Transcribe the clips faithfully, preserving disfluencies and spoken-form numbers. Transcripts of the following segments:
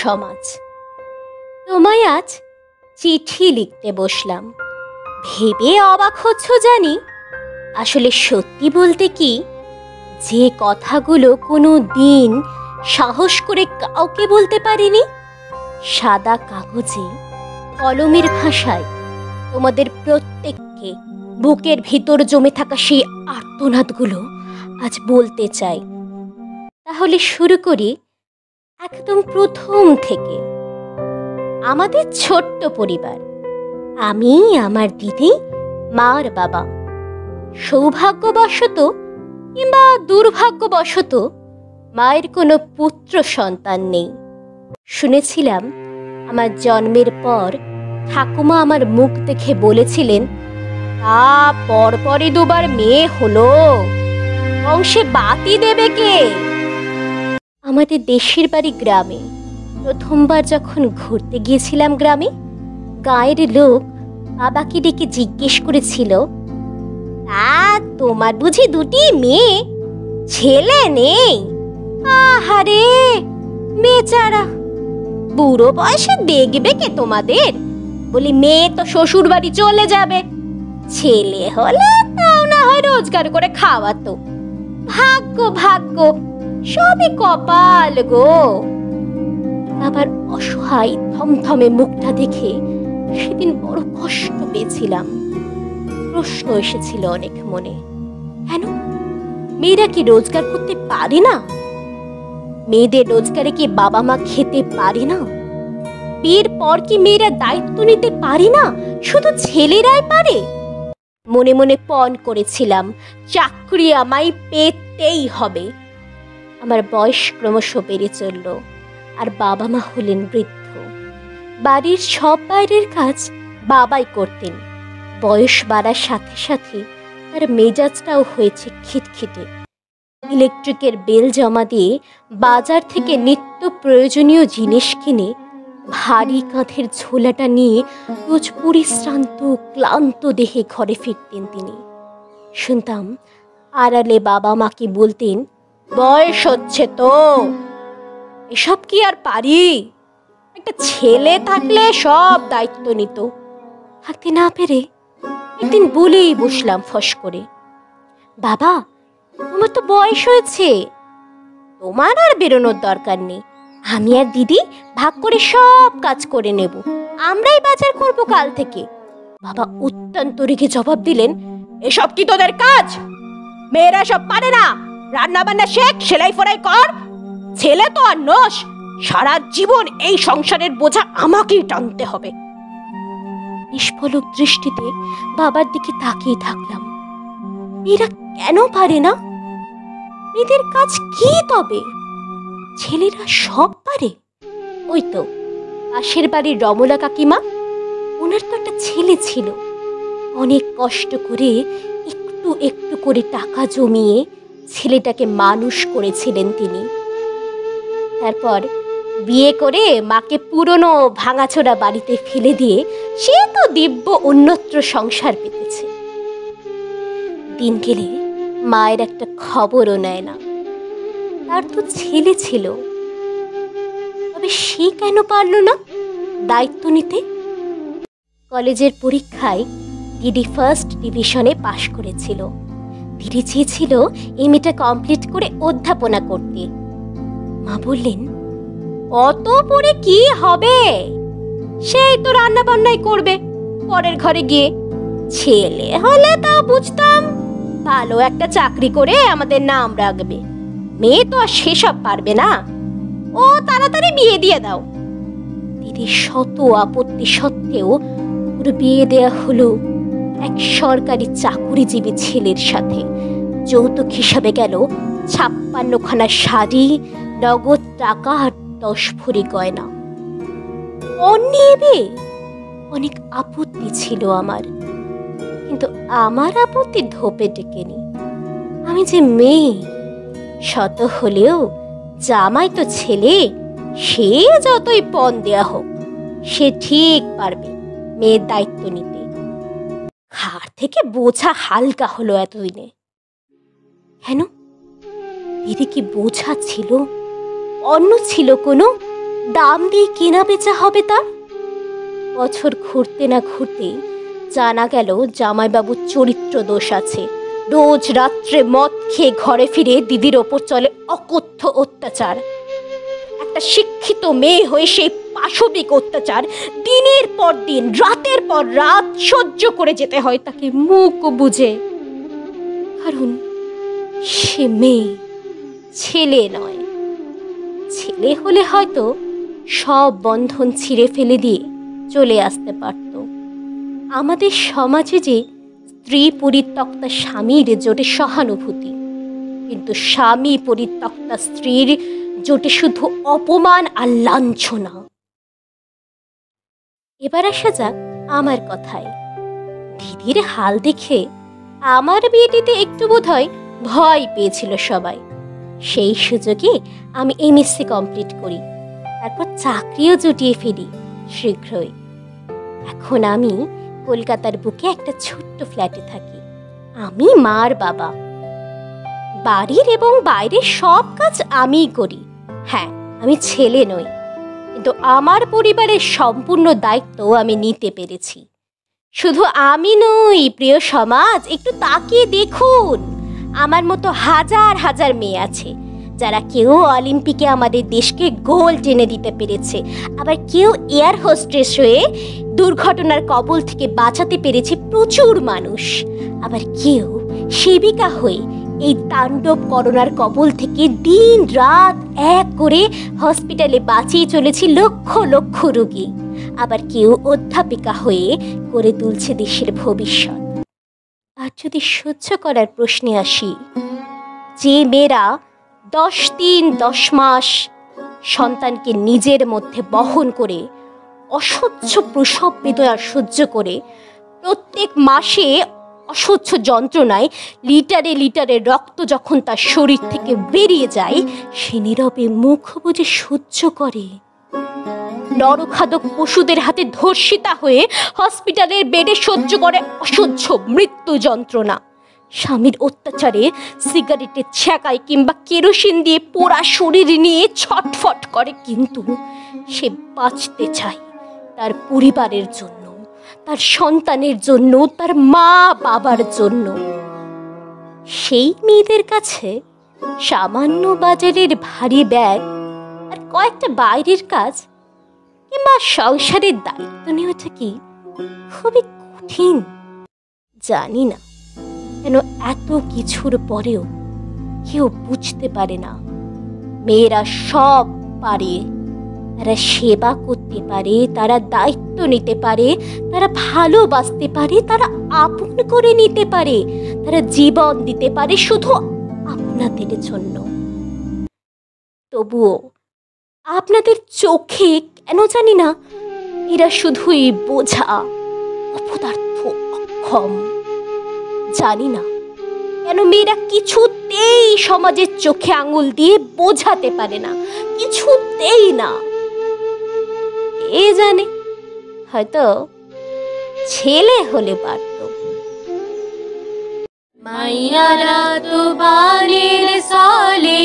समाज तोमाय़ आज चिठी लिखते बसलाम भेबे अबाक होच्छो जानी आसले सत्यि बोलते कि जे कथागुलो कोनो दिन साहस करे काउके बोलते पारिनी सादा कागजे कलमेर भाषाय तोमादेर प्रत्येकके बुकेर भीतर जमे थाका सेइ आर्तनादगुलो आज बोलते चाइ। ताहले शुरू करी एकदम प्रथम थेके। आमादेर छोट्ट परिवार आमी आमार दिदी मा आर बाबा सौभाग्यवशत किंबा दुर्भाग्यवशत मायेर कोनो पुत्र सन्तान नेই। शुनेছিলাম আমার জন্মের পর ঠাকুমা আমার মুখ দেখে বলেছিলেন তা পরপরই দুবার মেয়ে হলো বংশে বাতি দেবে কে। আমাদের দেশের বাড়ি গ্রামে প্রথমবার যখন ঘুরতে গিয়েছিলাম গ্রামে গায়ের লোক বাবাকে ডেকে জিজ্ঞেস করেছিল তা তোমার বুঝি দুটি মেয়ে ছেলে নেই? আহারে বেচারা বুড়ো বয়সে দেখবে কে তোমাদের, বলি মেয়ে তো শ্বশুর বাড়ি চলে যাবে, ছেলে হলে তাও না হয় রোজগার করে খাওয়াতো। ভাগ্য ভাগ্য সবই কপাল গো। আবার অসহায় থমথমে মুখটা দেখে সেদিন বড় কষ্ট পেয়েছিলাম। প্রশ্ন এসেছিল অনেক মনে, কেন মেয়েরা কি রোজগার করতে পারে না? মেয়েদের রোজগারে কি বাবা মা খেতে পারে না? বিয়ের পর কি মেয়েরা দায়িত্ব নিতে পারে না, শুধু ছেলেরাই পারে? মনে মনে পণ করেছিলাম চাকরি আমায় পেতেই হবে। আমার বয়স ক্রমশ বেড়ে চলল আর বাবা মা হলেন বৃদ্ধ। বাড়ির সব বাইরের কাজ বাবাই করতেন। বয়স বাড়ার সাথে সাথে তার মেজাজটাও হয়েছে খিটখিটে। ইলেকট্রিকের বিল জমা দিয়ে বাজার থেকে নিত্য প্রয়োজনীয় জিনিস কিনে ভারী কাঁধের ঝোলাটা নিয়ে রোজ পরিশ্রান্ত ক্লান্ত দেহে ঘরে ফিরতেন তিনি। শুনতাম আড়ালে বাবা মাকে বলতেন বয়স হচ্ছে তো, এসব কি আর পারি, একটা ছেলে থাকলে সব দায়িত্ব নিত। থাকতে না পেরে একদিন বলেই বসলাম ফস করে, বাবা আমার তো বয়স হয়েছে, তোমার আর বেরোনোর দরকার নেই, আমি আর দিদি ভাগ করে সব কাজ করে নেব, আমরাই বাজার করব কাল থেকে। বাবা অত্যন্ত রেগে জবাব দিলেন, এসব কি তোদের কাজ? মেয়েরা সব পারে না? রান্না বান্না শেখ, সেলাই ফরাই কর, ছেলে তো আর নস, সারা জীবন এই সংসারের বোঝা আমাকেই টানতে হবে। নিষ্ফলক দৃষ্টিতে বাবার দিকে তাকিয়ে থাকলাম। মেয়েরা কেন পারে না? মেয়েদের কাজ কি তবে? ছেলেরা সব পারে। ওই তো পাশের বাড়ির রমলা কাকিমা, ওনার তো একটা ছেলে ছিল, অনেক কষ্ট করে একটু একটু করে টাকা জমিয়ে ছেলেটাকে মানুষ করেছিলেন তিনি। তারপর বিয়ে করে মাকে পুরনো ভাঙাচোরা বাড়িতে ফেলে দিয়ে সে তো দিব্য অন্যত্র সংসার পেতেছে। দিন গেলে মায়ের একটা খবরও নেয় না। তার তো ছেলে ছিল, তবে সে কেন পারল না দায়িত্ব নিতে? কলেজের পরীক্ষায় দিদি ফার্স্ট ডিভিশনে পাশ করেছিল। দিদি চেয়েছিল এমএটা কমপ্লিট করে অধ্যাপনা করতে। মা বললেন, অত পড়ে কি হবে, সেই তো রান্না বান্নাই করবে পরের ঘরে গিয়ে, ছেলে হলে তা বুঝতাম ভালো একটা চাকরি করে আমাদের নাম রাখবে, মেয়ে তো আর সেসব পারবে না, ও তাড়াতাড়ি বিয়ে দিয়ে দাও। দিদির শত আপত্তি সত্ত্বেও ওর বিয়ে দেয়া হলো এক সরকারি চাকুরিজীবী ছেলের সাথে। যৌতুক হিসাবে গেল ছাপ্পান্ন খানা শাড়ি, নগদ টাকা আর দশ ভরি গয়না। অনেবে অনেক আপত্তি ছিল আমার, কিন্তু আমার আপত্তি ধোপে টেকেনি। আমি যে মেয়ে, শত হলেও জামাই তো ছেলে, সে যতই পণ দেয়া হোক সে ঠিক পারবে মেয়ের দায়িত্ব নিতে। ঘাড় থেকে বোঝা হালকা হলো এতদিনে। কেন? দিদি কি বোঝা ছিল? অন্য ছিল কোনো दाम दिए केना बेचा होबे तार। बछर घुरते ना घुरते जाना गेल জামাইবাবুর চরিত্র দোষ আছে। রোজ রাত্রে মদ খেয়ে ঘরে ফিরে দিদির ওপর চলে অকথ্য অত্যাচার। একটা শিক্ষিত মেয়ে হয়ে সেই পাশবিক অত্যাচার দিনের পর দিন রাতের পর রাত সহ্য করে যেতে হয় তাকে মুখ বুঝে। কারণ সে মেয়ে, ছেলে নয়। ছেলে হলে হয়তো সব বন্ধন ছিঁড়ে ফেলে দিয়ে চলে আসতে পারত। আমাদের সমাজে যে স্ত্রী পরিত্যক্তা স্বামীর জোটে সহানুভূতি, কিন্তু স্বামী পরিত্যক্তা স্ত্রীর জোটে শুধু অপমান আর লাঞ্ছনা। এবার আসা যাক আমার কথায়। দিদির হাল দেখে আমার বিয়েটিতে একটু বোধহয় ভয় পেয়েছিল সবাই। সেই সুযোগে আমি এমএসসি কমপ্লিট করি, তারপর চাকরিও জুটিয়ে ফেলি শীঘ্রই। এখন আমি কলকাতার বুকে একটা ছোট্ট ফ্ল্যাটে থাকি, আমি মার বাবা। বাড়ির এবং বাইরের সব কাজ আমিই করি। হ্যাঁ, আমি ছেলে নই, কিন্তু আমার পরিবারের সম্পূর্ণ দায়িত্ব আমি নিতে পেরেছি। শুধু আমি নই প্রিয় সমাজ, একটু তাকিয়ে দেখুন, আমার মতো হাজার হাজার মেয়ে আছে যারা কেউ অলিম্পিকে আমাদের দেশকে গোল্ড এনে দিতে পেরেছে, আবার কেউ এয়ার হোস্টেস হয়ে দুর্ঘটনার কবল থেকে বাঁচাতে পেরেছে প্রচুর মানুষ, আবার কেউ সেবিকা হয়ে এই তাণ্ডব করোনার কবল থেকে দিন রাত এক করে হসপিটালে বাঁচিয়ে চলেছে লক্ষ লক্ষ রোগী, আবার কেউ অধ্যাপিকা হয়ে করে তুলছে দেশের ভবিষ্যৎ। আর যদি সহ্য করার প্রশ্নে আসি, যে মেয়েরা দশ দিন দশ মাস সন্তানকে নিজের মধ্যে বহন করে অসহ্য প্রসব বেদনা সহ্য করে প্রত্যেক মাসে অসহ্য যন্ত্রণায় লিটারে লিটারে রক্ত যখন তার শরীর থেকে বেরিয়ে যায়, সে নীরবে মুখ বুজে সহ্য করে, নরখাদক পশুদের হাতে ধর্ষিতা হয়ে হসপিটালের বেডে সহ্য করে অসহ্য মৃত্যু যন্ত্রণা, স্বামীর অত্যাচারে সিগারেটের ছ্যাঁকায় কিংবা কেরোসিন দিয়ে পোড়া শরীর নিয়ে ছটফট করে, কিন্তু সে বাঁচতে চায় তার পরিবারের জন্য, তার সন্তানের জন্য, তার মা বাবার জন্য। সেই মেয়েদের কাছে সামান্য বাজারের ভারী ব্যাগ আর কয়েকটা বাইরের কাজ কিংবা সংসারের দায়িত্ব নেওয়াটা কি খুবই কঠিন? জানি না কেন এত কিছুর পরেও কেউ বুঝতে পারে না মেয়েরা সব পারে। তারা সেবা করতে পারে, তারা দায়িত্ব নিতে পারে, তারা ভালোবাসতে পারে, তারা আপন করে নিতে পারে, তারা জীবন দিতে পারে শুধু আপনাদের জন্য। তবুও আপনাদের চোখে কেন জানি না এরা শুধুই বোঝা, অপদার্থ, অক্ষম। জানি না কেন মেয়েরা কিছুতেই সমাজের চোখে আঙুল দিয়ে বোঝাতে পারে না, কিছুতেই না। এ জানে হয়তো ছেলে হলে পারত। মাইয়ারা তো বাড়ির সালে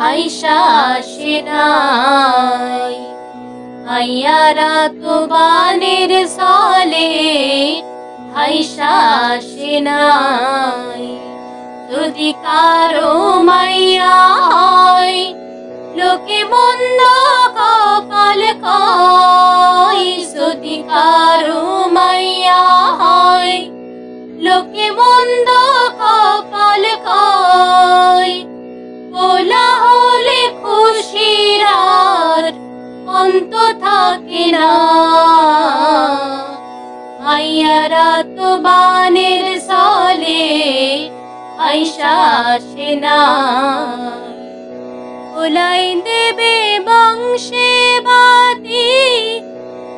হাইসা আসে নাই, মাইয়ারা তো বানের সালে হাইসা আসে নাই। যদি কারো মাইয়া হয় লোকে মন্দ কপাল কয়, যদি কারো মাইয়া হয় লোকে মন্দ কপাল কয়। বলা হলে খুশির আর অন্ত থাকে না, মাইয়ারা তো বানের সালে আইসা আসে না। ওলাই দেবে বংশে বাতি,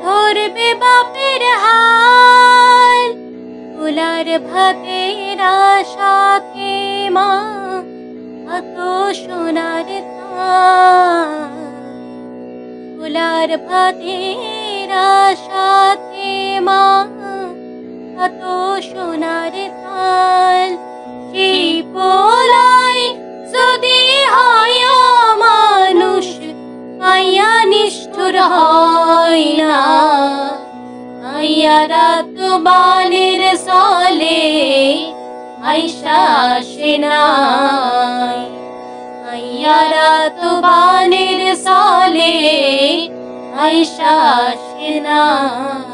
ধরবে বাপের হাল, ওলার ভাতের আশাতে মা কত সোনার তাল, ওলার ভাতের আশাতে মা কত সোনার তাল। সেই পোলাই যদি হয় মানুষ মাইয়া शरतु बालिर सोले ऐशाशिनाय अय्यारतु बालिर सोले ऐशाशिनाय।